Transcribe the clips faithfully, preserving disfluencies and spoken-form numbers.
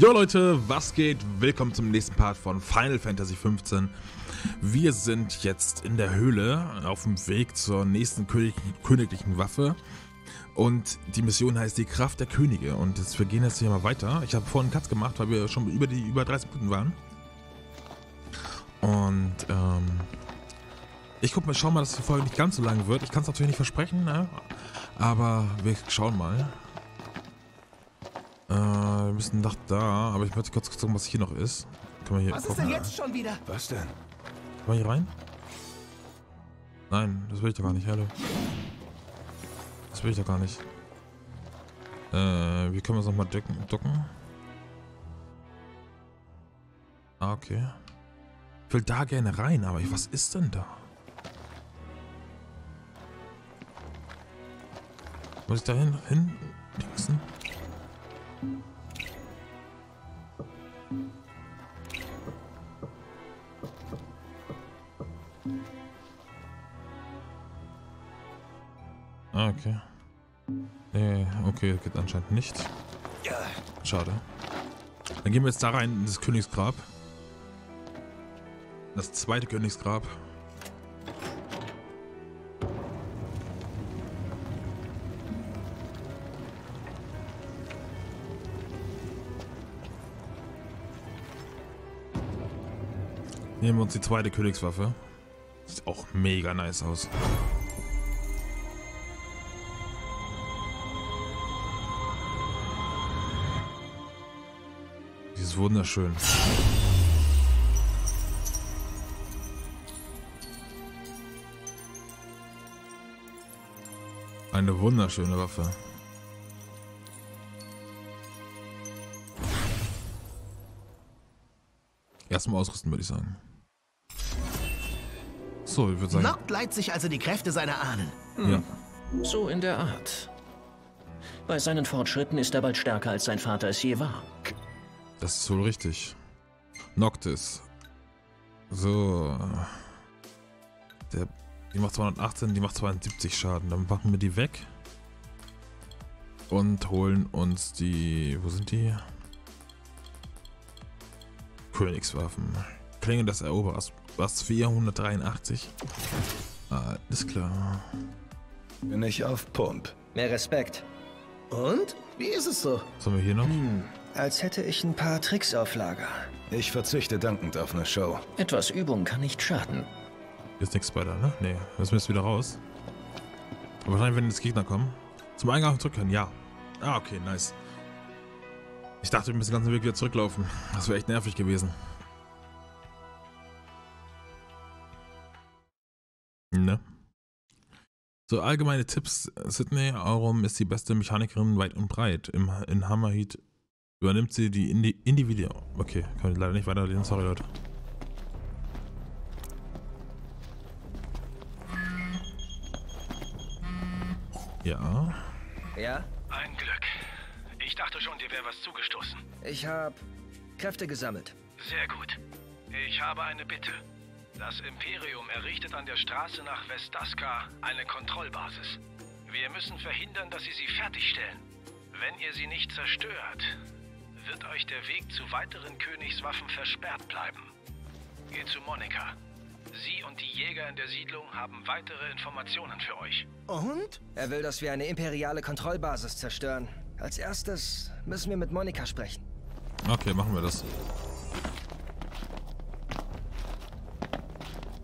Jo Leute, was geht? Willkommen zum nächsten Part von Final Fantasy fünfzehn. Wir sind jetzt in der Höhle auf dem Weg zur nächsten König königlichen Waffe. Und die Mission heißt die Kraft der Könige. Und jetzt, wir gehen jetzt hier mal weiter. Ich habe vorhin einen Cut gemacht, weil wir schon über die über dreißig Minuten waren. Und ähm, ich guck mal, schau mal, dass die Folge nicht ganz so lang wird. Ich kann es natürlich nicht versprechen, ne? Aber wir schauen mal. Äh, wir müssen nach da, aber ich möchte kurz gucken, was hier noch ist. Können wir hier was gucken? Ist denn jetzt schon wieder? Was denn? Kann man hier rein? Nein, das will ich doch gar nicht, hallo. Das will ich doch gar nicht. Äh, wie können wir es nochmal ducken? Ah, okay. Ich will da gerne rein, aber ich, was ist denn da? Muss ich da hin? hin dingsen? Ah, okay. Nee, okay, geht anscheinend nicht. Schade. Dann gehen wir jetzt da rein, in das Königsgrab. Das zweite Königsgrab. Nehmen wir uns die zweite Königswaffe. Sieht auch mega nice aus. Die ist wunderschön. Eine wunderschöne Waffe. Erstmal ausrüsten, würde ich sagen. So, ich würde sagen. Noct leiht sich also die Kräfte seiner Ahnen. Hm. Ja. So in der Art. Bei seinen Fortschritten ist er bald stärker, als sein Vater es je war. Das ist wohl richtig. Noctis. So. Der, die macht zweihundertachtzehn, die macht zweiundsiebzig Schaden. Dann packen wir die weg. Und holen uns die. Wo sind die? Königswaffen. Klinge des Eroberers. Was? vierhundertdreiundachtzig? Alles klar. Bin ich auf Pump. Mehr Respekt. Und? Wie ist es so? Was haben wir hier noch? Hm, als hätte ich ein paar Tricks auf Lager. Ich verzichte dankend auf eine Show. Etwas Übung kann nicht schaden. Hier ist nichts weiter, ne? Nee, müssen wir jetzt wieder raus. Aber wahrscheinlich, wenn jetzt Gegner kommen. Zum Eingang zurückkehren, ja. Ah, okay, nice. Ich dachte, wir müssen den ganzen Weg wieder zurücklaufen. Das wäre echt nervig gewesen. Ne? So, allgemeine Tipps. Sydney Aurum ist die beste Mechanikerin weit und breit. Im, in Hammerheat übernimmt sie die Indi Individuen. Okay, kann ich leider nicht weiterlesen. Sorry, Leute. Ja. Ja? Ein Glück. Ich dachte schon, dir wäre was zugestoßen. Ich habe Kräfte gesammelt. Sehr gut. Ich habe eine Bitte. Das Imperium errichtet an der Straße nach Vestaskar eine Kontrollbasis. Wir müssen verhindern, dass sie sie fertigstellen. Wenn ihr sie nicht zerstört, wird euch der Weg zu weiteren Königswaffen versperrt bleiben. Geht zu Monika. Sie und die Jäger in der Siedlung haben weitere Informationen für euch. Und? Er will, dass wir eine imperiale Kontrollbasis zerstören. Als erstes müssen wir mit Monika sprechen. Okay, machen wir das.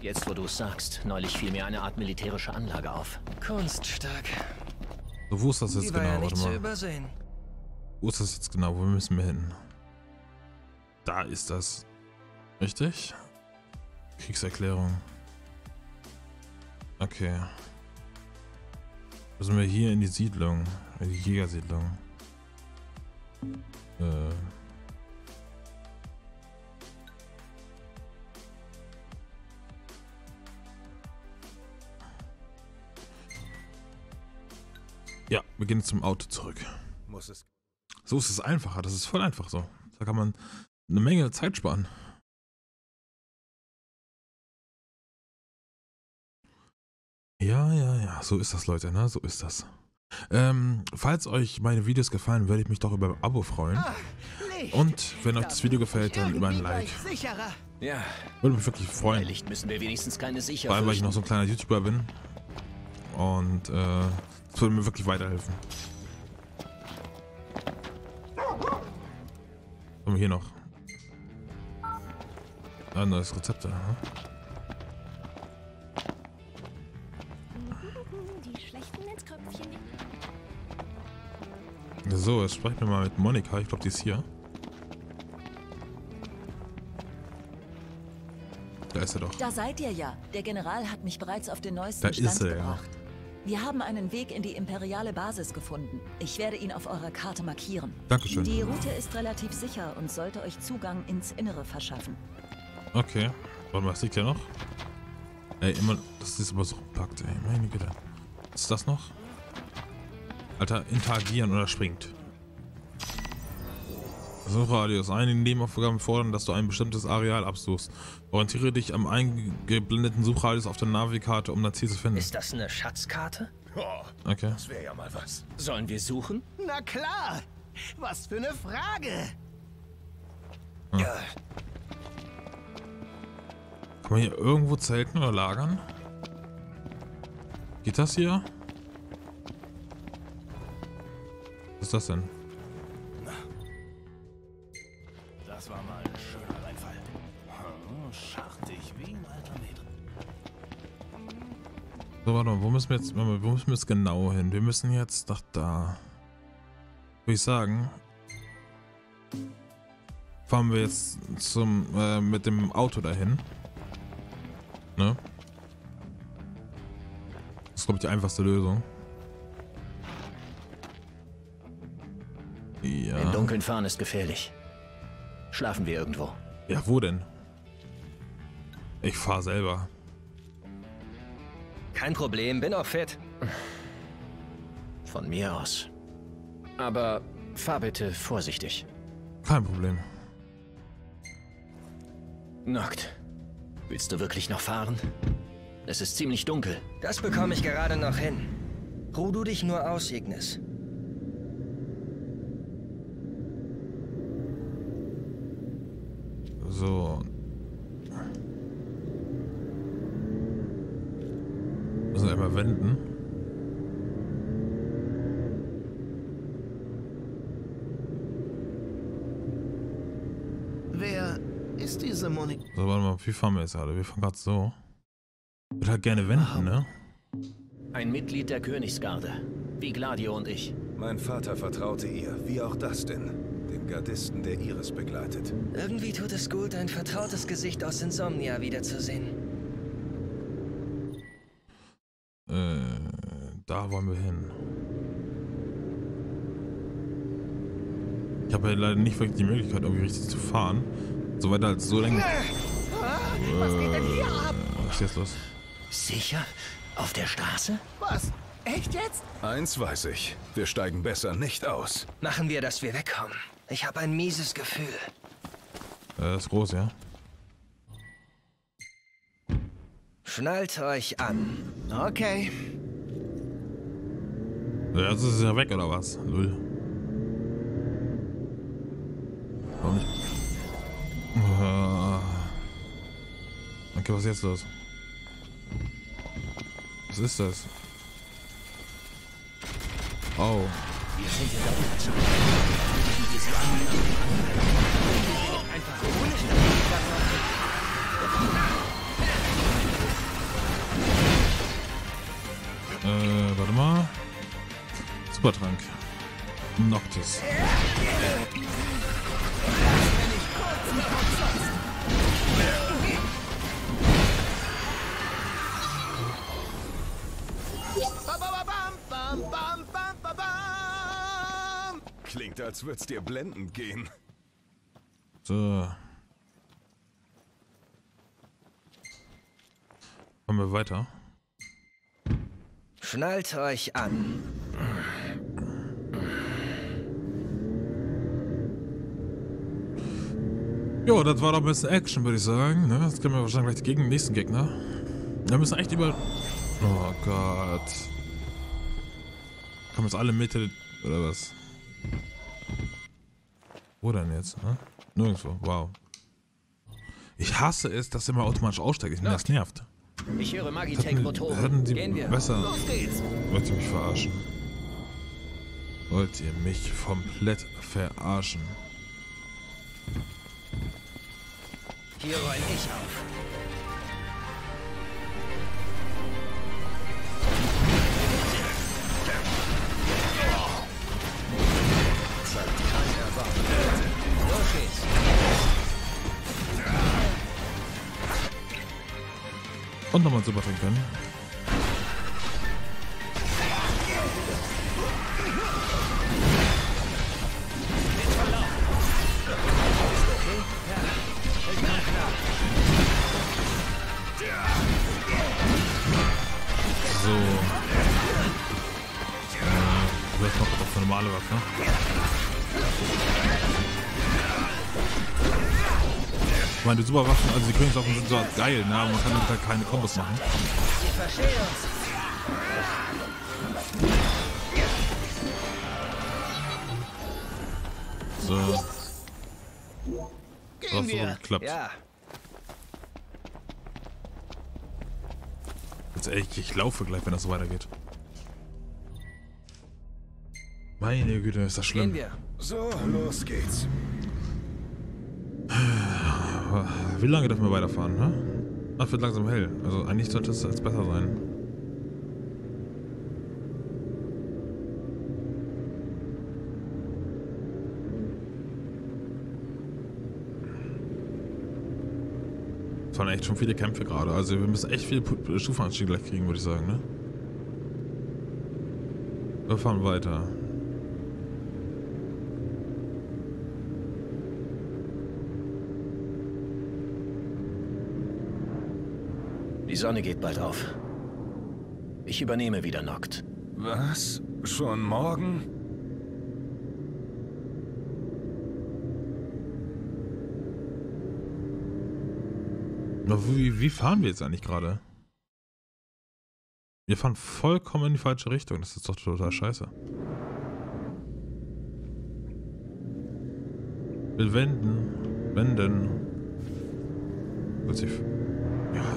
Jetzt, wo du es sagst, neulich fiel mir eine Art militärische Anlage auf. Kunststark. So, wo ist das jetzt genau? Warte mal. Wo ist das jetzt genau? Wo müssen wir hin? Da ist das. Richtig? Kriegserklärung. Okay. Müssen wir hier in die Siedlung? In die Jägersiedlung. Äh. Ja, wir gehen jetzt zum Auto zurück. Muss es. So ist es einfacher. Das ist voll einfach so. Da kann man eine Menge Zeit sparen. Ja, ja, ja. So ist das, Leute. Ne? So ist das. Ähm, falls euch meine Videos gefallen, würde ich mich doch über ein Abo freuen. Ach, Und wenn euch das Video gefällt, dann über ein Like. Würde mich wirklich freuen. Vor allem, weil ich noch so ein kleiner YouTuber bin. Und äh, das würde mir wirklich weiterhelfen. Und hier noch. Ah, neues Rezept da. Ne? So, jetzt sprechen wir mal mit Monika. Ich glaube, die ist hier. Da ist er doch. Da seid ihr ja. Der General hat mich bereits auf den neuesten Stand gebracht. Wir haben einen Weg in die imperiale Basis gefunden. Ich werde ihn auf eurer Karte markieren. Dankeschön. Die Route ist relativ sicher und sollte euch Zugang ins Innere verschaffen. Okay. Warte mal, das liegt ja noch. Ey, immer. Das ist immer so gepackt, ey. Meine Güte. Ist das noch? Alter, interagieren oder springt. Suchradius. Einige Nebenaufgaben fordern, dass du ein bestimmtes Areal absuchst. Orientiere dich am eingeblendeten Suchradius auf der Navi-Karte, um das Ziel zu finden. Ist das eine Schatzkarte? Okay. Das wäre ja mal was. Sollen wir suchen? Na klar! Was für eine Frage! Hm. Ja. Kann man hier irgendwo zelten oder lagern? Geht das hier? Was ist das denn? Das war mal ein schöner Reinfall. Schartig wie ein alter Mädchen. So, warte mal, wo müssen wir jetzt, wo müssen wir jetzt genau hin? Wir müssen jetzt nach da. Würde ich sagen, fahren wir jetzt zum äh, mit dem Auto dahin. Ne? Das ist, glaube ich, die einfachste Lösung. Ja. Im Dunkeln fahren ist gefährlich. Schlafen wir irgendwo. Ja, wo denn? Ich fahre selber. Kein Problem, bin auch fit. Von mir aus. Aber fahr bitte vorsichtig. Kein Problem. Nackt. Willst du wirklich noch fahren? Es ist ziemlich dunkel. Das bekomme ich gerade noch hin. Ruh du dich nur aus, Ignis. So. Müssen wir einmal wenden. Wer ist diese Monika? So, warte mal, wie fahren wir jetzt alle? Wir fahren gerade so. Ich würde halt gerne wenden, ne? Ein Mitglied der Königsgarde. Wie Gladio und ich. Mein Vater vertraute ihr, wie auch das denn. Dem Gardisten, der Iris begleitet. Irgendwie tut es gut, ein vertrautes Gesicht aus Insomnia wiederzusehen. Äh, da wollen wir hin. Ich habe ja leider nicht wirklich die Möglichkeit, irgendwie richtig zu fahren. Soweit als so lange. Was geht denn hier ab? Was ist jetzt los? Sicher? Auf der Straße? Was? Echt jetzt? Eins weiß ich. Wir steigen besser nicht aus. Machen wir, dass wir wegkommen. Ich habe ein mieses Gefühl. Das ist groß, ja? Schnallt euch an. Okay. Jetzt ist es ja weg, oder was? Null. Okay, was ist jetzt los? Was ist das? Oh. Äh, warte mal. Supertrank. Noctis. Klingt, als würde es dir blendend gehen. So. Kommen wir weiter. Schnallt euch an. Jo, das war doch ein bisschen Action, würde ich sagen. Jetzt können wir wahrscheinlich gleich gegen den nächsten Gegner. Wir müssen echt über... Oh Gott. Kommen jetzt alle mit, oder was? Wo denn jetzt? Hä? Nirgendwo. Wow. Ich hasse es, dass immer automatisch aussteigt. Ich finde, das nervt. Ich höre Magitech-Motoren. Hätten die besser... Wollt ihr mich verarschen? Wollt ihr mich komplett verarschen? Hier räum ich auf. Und nochmal super trinken können. So. Äh, das macht doch eine normale Waffe. Ich meine, die Superwaffen, also die Königswaffen sind so geil, ne? Aber man kann damit halt keine Kombos machen. So. So hat es so geklappt. Jetzt ehrlich, ich laufe gleich, wenn das so weitergeht. Meine Güte, ist das schlimm. So, los geht's. Wie lange dürfen wir weiterfahren, ne? Ah, wird langsam hell. Also eigentlich sollte es jetzt besser sein. Es waren echt schon viele Kämpfe gerade. Also wir müssen echt viele Stufenanstiege gleich kriegen, würde ich sagen, ne? Wir fahren weiter. Die Sonne geht bald auf. Ich übernehme wieder Noct. Was? Schon morgen? Na, wie, wie fahren wir jetzt eigentlich gerade? Wir fahren vollkommen in die falsche Richtung. Das ist doch total scheiße. Will wenden. Wenden. Witzig.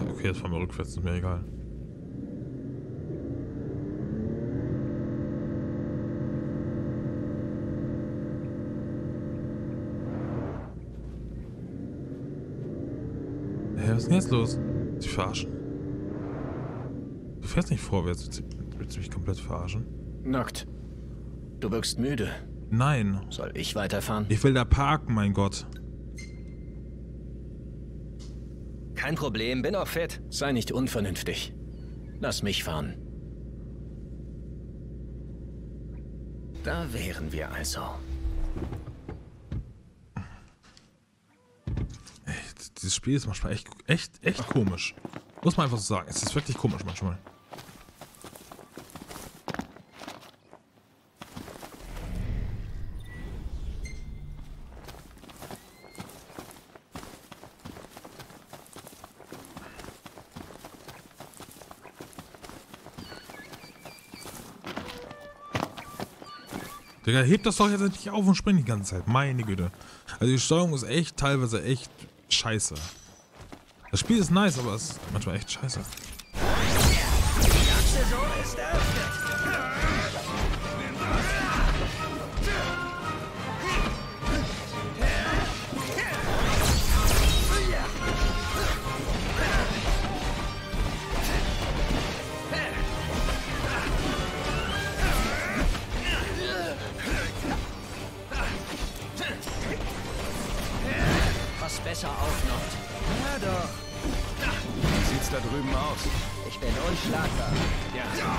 Okay, jetzt fahren wir rückwärts, ist mir egal. Hä, was ist denn jetzt los? Sie verarschen. Du fährst nicht vorwärts, willst du mich komplett verarschen? Noct, du wirkst müde. Nein. Soll ich weiterfahren? Ich will da parken, mein Gott. Kein Problem, bin auch fit. Sei nicht unvernünftig. Lass mich fahren. Da wären wir also. Ey, dieses Spiel ist manchmal echt, echt, echt komisch. Muss man einfach so sagen. Es ist wirklich komisch manchmal. Digga, heb das doch jetzt nicht auf und spring die ganze Zeit. Meine Güte. Also die Steuerung ist echt teilweise echt scheiße. Das Spiel ist nice, aber es ist manchmal echt scheiße. Besser auf noch. Ja doch. Wie sieht's da drüben aus? Ich bin unschlagbar. Ja. Ja.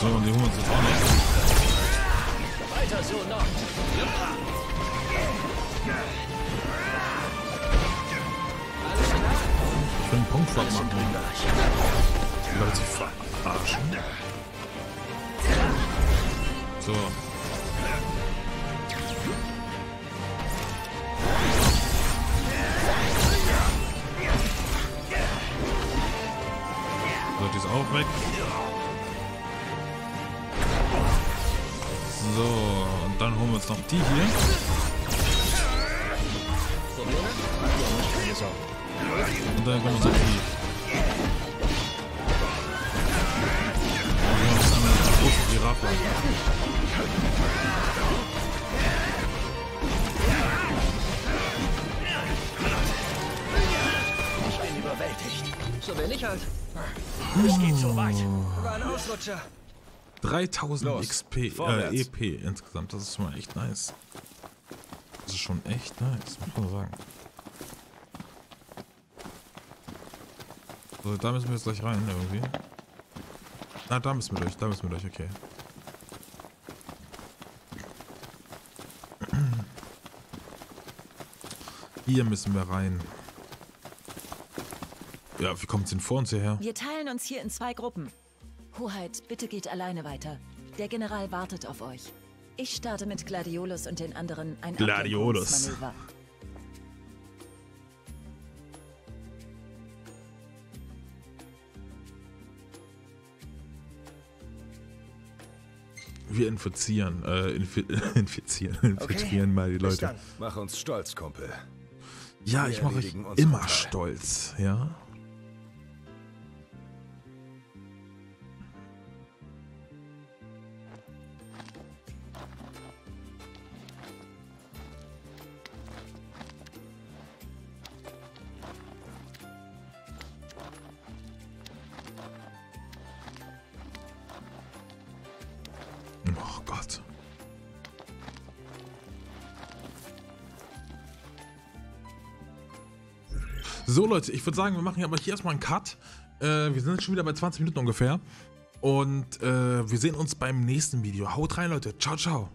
So, und die holen uns jetzt auch noch. Weiter so noch. Ja. Ich will einen Punktschlag machen. Die Leute sich verarschen. So. auch weg. So, und dann holen wir uns noch die hier. Und dann kommen wir noch die. Wir haben jetzt einmal eine große Giraffe. Ich bin überwältigt. So bin ich halt. Es geht so weit. War ein Ausrutscher. dreitausend X P, äh, E P insgesamt, das ist schon mal echt nice. Das ist schon echt nice, muss man sagen. So, da müssen wir jetzt gleich rein, irgendwie. Na, da müssen wir durch, da müssen wir durch, okay. Hier müssen wir rein. Ja, wie kommt es denn vor uns hierher? Wir teilen uns hier in zwei Gruppen. Hoheit, bitte geht alleine weiter. Der General wartet auf euch. Ich starte mit Gladiolus und den anderen ein Gladiolus. Wir infizieren, äh, infi infizieren, infizieren okay. mal die Leute. Mach uns stolz, Kumpel. Ja, wir ich mache euch immer stolz, ja. So Leute, ich würde sagen, wir machen hier aber hier erstmal einen Cut. Äh, wir sind jetzt schon wieder bei zwanzig Minuten ungefähr. Und äh, wir sehen uns beim nächsten Video. Haut rein, Leute. Ciao, ciao.